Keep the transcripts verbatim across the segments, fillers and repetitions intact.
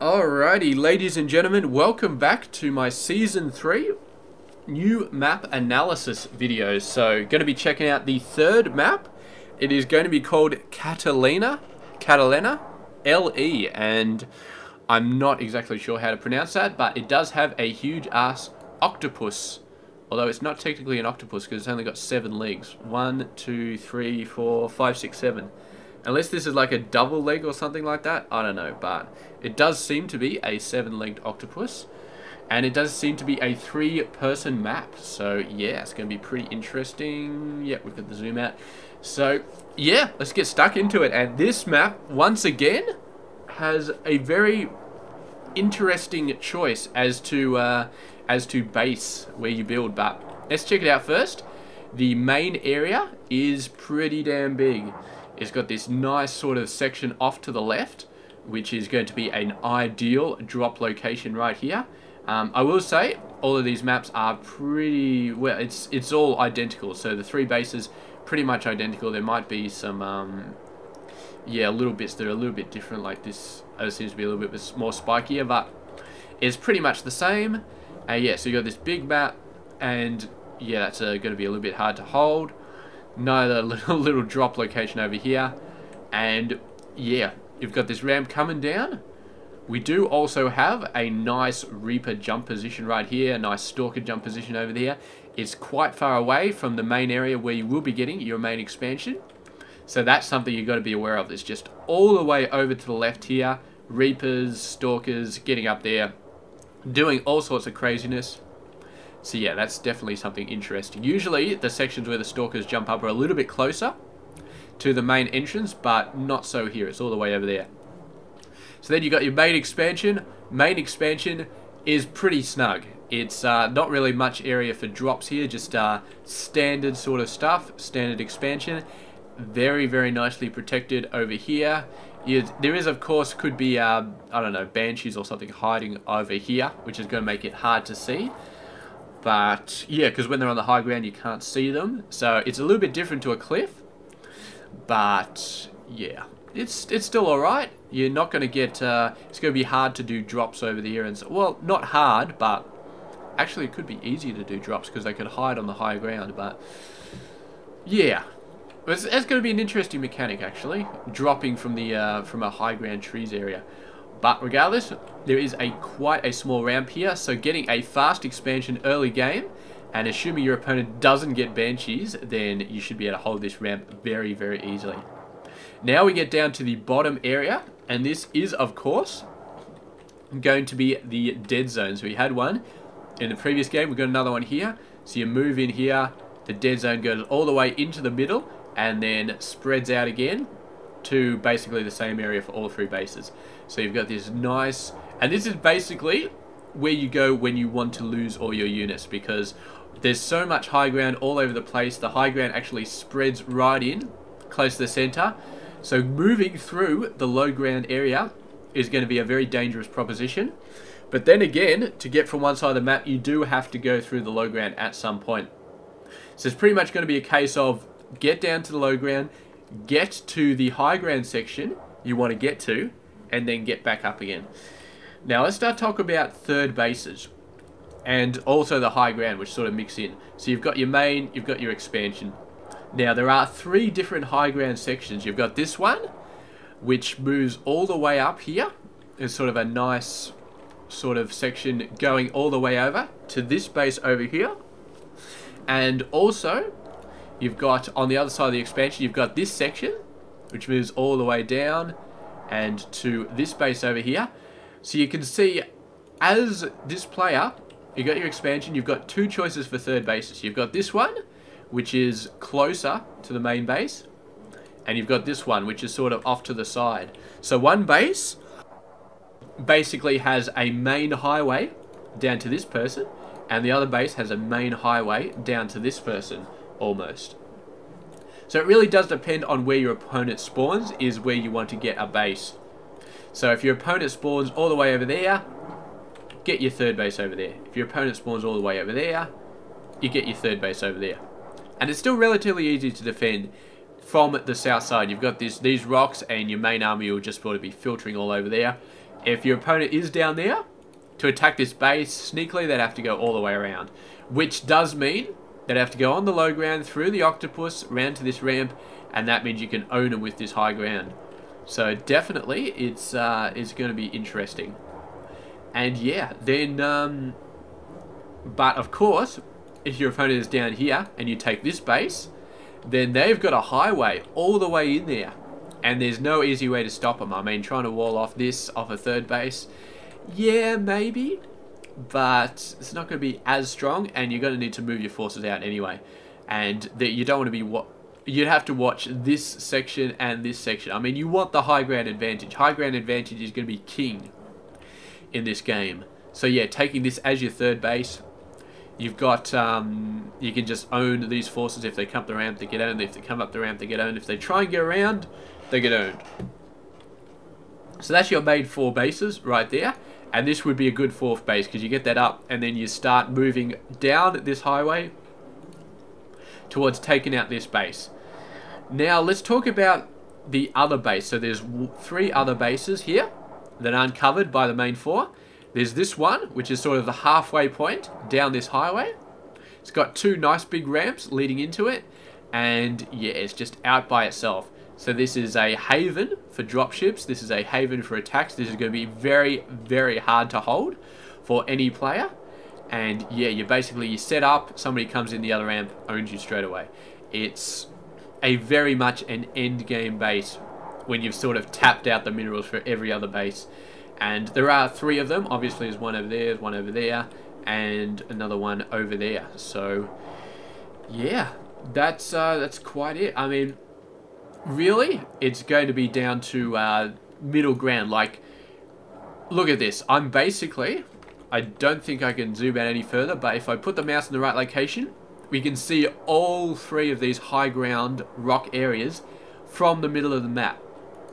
Alrighty, ladies and gentlemen, welcome back to my Season three new map analysis video. So, going to be checking out the third map. It is going to be called Catalenna, Catalenna L E, and I'm not exactly sure how to pronounce that, but it does have a huge-ass octopus. Although it's not technically an octopus because it's only got seven legs. One, two, three, four, five, six, seven. Unless this is like a double leg or something like that, I don't know, but it does seem to be a seven-legged octopus, and it does seem to be a three-person map, so yeah, it's going to be pretty interesting. Yeah, we've got the zoom out. So yeah, let's get stuck into it, and this map, once again, has a very interesting choice as to, uh, as to base where you build, but let's check it out first. The main area is pretty damn big. It's got this nice sort of section off to the left, which is going to be an ideal drop location right here. Um, I will say, all of these maps are pretty, well, it's it's all identical. So the three bases, pretty much identical. There might be some, um, yeah, little bits that are a little bit different, like this uh, seems to be a little bit more spikier, but it's pretty much the same. Uh, yeah, so you got this big map, and yeah, that's uh, going to be a little bit hard to hold. Another little, little drop location over here, and yeah, you've got this ramp coming down. We do also have a nice Reaper jump position right here, a nice Stalker jump position over there. It's quite far away from the main area where you will be getting your main expansion, so that's something you've got to be aware of. It's just all the way over to the left here, Reapers, Stalkers, getting up there, doing all sorts of craziness. So yeah, that's definitely something interesting. Usually, the sections where the Stalkers jump up are a little bit closer to the main entrance, but not so here. It's all the way over there. So then you got your main expansion. Main expansion is pretty snug. It's uh, not really much area for drops here, just uh, standard sort of stuff, standard expansion. Very, very nicely protected over here. There is, of course, could be, uh, I don't know, Banshees or something hiding over here, which is going to make it hard to see. But yeah, because when they're on the high ground, you can't see them. So it's a little bit different to a cliff. But yeah, it's it's still all right. You're not going to get, uh, it's going to be hard to do drops over the here. And so, well, not hard, but actually it could be easy to do drops because they could hide on the high ground. But yeah, it's, it's going to be an interesting mechanic, actually, dropping from the uh, from a high ground trees area. But regardless, there is a quite a small ramp here, so getting a fast expansion early game, and assuming your opponent doesn't get Banshees, then you should be able to hold this ramp very, very easily. Now we get down to the bottom area, and this is, of course, going to be the dead zones. We had one in the previous game, we've got another one here. So you move in here, the dead zone goes all the way into the middle, and then spreads out again to basically the same area for all three bases. So you've got this nice, and this is basically where you go when you want to lose all your units, because there's so much high ground all over the place. The high ground actually spreads right in, close to the center. So moving through the low ground area is going to be a very dangerous proposition. But then again, to get from one side of the map, you do have to go through the low ground at some point. So it's pretty much going to be a case of get down to the low ground, get to the high ground section you want to get to, and then get back up again. Now let's start talking about third bases, and also the high ground, which sort of mix in. So you've got your main, you've got your expansion. Now there are three different high ground sections. You've got this one, which moves all the way up here. It's sort of a nice sort of section going all the way over to this base over here. And also, you've got on the other side of the expansion, you've got this section, which moves all the way down and to this base over here. So you can see, as this player, you got your expansion, you've got two choices for third bases. You've got this one, which is closer to the main base, and you've got this one, which is sort of off to the side. So one base basically has a main highway down to this person, and the other base has a main highway down to this person, almost. So it really does depend on where your opponent spawns is where you want to get a base. So if your opponent spawns all the way over there, get your third base over there. If your opponent spawns all the way over there, you get your third base over there. And it's still relatively easy to defend from the south side. You've got this, these rocks, and your main army will just sort of be filtering all over there. if your opponent is down there, to attack this base sneakily, they'd have to go all the way around. Which does mean they'd have to go on the low ground, through the octopus, round to this ramp, and that means you can own them with this high ground. So definitely, it's uh, it's going to be interesting. And yeah, then... Um, but of course, if your opponent is down here, and you take this base, then they've got a highway all the way in there. And there's no easy way to stop them. I mean, trying to wall off this, off a third base... yeah, maybe, but it's not going to be as strong, and you're going to need to move your forces out anyway. And that you don't want to be what you'd have to watch this section and this section. I mean, you want the high ground advantage. High ground advantage is going to be king in this game. So yeah, taking this as your third base, you've got um, you can just own these forces. If they come up the ramp, they get owned. If they come up the ramp, they get owned. If they try and get around, they get owned. So that's your made four bases right there. And this would be a good fourth base because you get that up and then you start moving down this highway towards taking out this base. Now let's talk about the other base. So there's three other bases here that aren't covered by the main four. There's this one, which is sort of the halfway point down this highway. It's got two nice big ramps leading into it. And yeah, it's just out by itself. So this is a haven for dropships, this is a haven for attacks, this is going to be very, very hard to hold for any player. And yeah, you basically, you set up, somebody comes in the other ramp, owns you straight away. It's a very much an end game base when you've sort of tapped out the minerals for every other base. And there are three of them, obviously there's one over there, there's one over there, and another one over there. So yeah, that's, uh, that's quite it. I mean... really, it's going to be down to uh, middle ground. Like, look at this. I'm basically... I don't think I can zoom out any further, but if I put the mouse in the right location, we can see all three of these high ground rock areas from the middle of the map.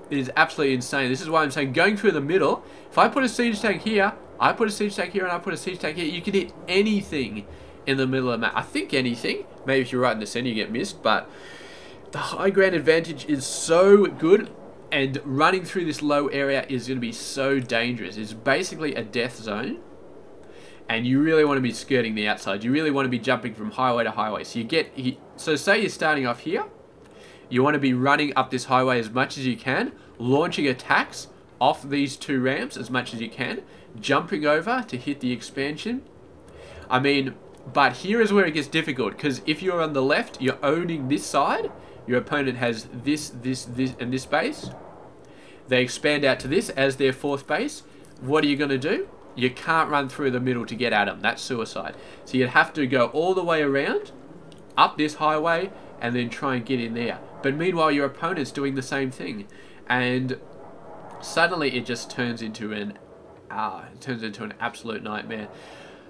It is absolutely insane. This is why I'm saying going through the middle, if I put a siege tank here, I put a siege tank here, and I put a siege tank here, you can hit anything in the middle of the map. I think anything. Maybe if you're right in the center, you get missed, but... the high ground advantage is so good, and running through this low area is going to be so dangerous. It's basically a death zone, and you really want to be skirting the outside. You really want to be jumping from highway to highway. So you get, so say you're starting off here, you want to be running up this highway as much as you can, launching attacks off these two ramps as much as you can, jumping over to hit the expansion. I mean, but here is where it gets difficult, because if you're on the left, you're owning this side. Your opponent has this, this, this, and this base. They expand out to this as their fourth base. What are you going to do? You can't run through the middle to get at them. That's suicide. So you'd have to go all the way around, up this highway, and then try and get in there. But meanwhile, your opponent's doing the same thing. And suddenly it just turns into an, ah, it turns into an absolute nightmare.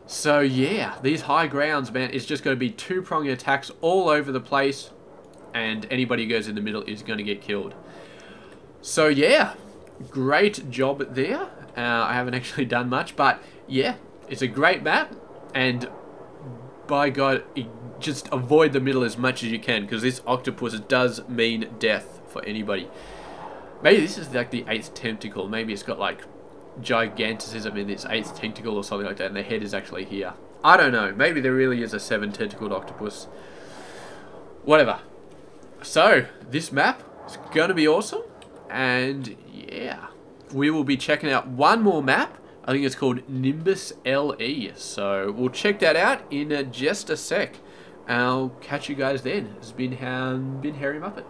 So yeah, these high grounds, man, it's just going to be two-pronged attacks all over the place. And anybody who goes in the middle is going to get killed. So yeah, great job there. Uh, I haven't actually done much, but yeah, it's a great map. And by God, just avoid the middle as much as you can, because this octopus does mean death for anybody. Maybe this is like the eighth tentacle. Maybe it's got like gigantism in its eighth tentacle or something like that, and the head is actually here. I don't know. Maybe there really is a seven-tentacled octopus. Whatever. So, this map is going to be awesome, and yeah, we will be checking out one more map. I think it's called Nimbus L E, so we'll check that out in uh, just a sec. I'll catch you guys then. It's been, um, been Hairymuppet.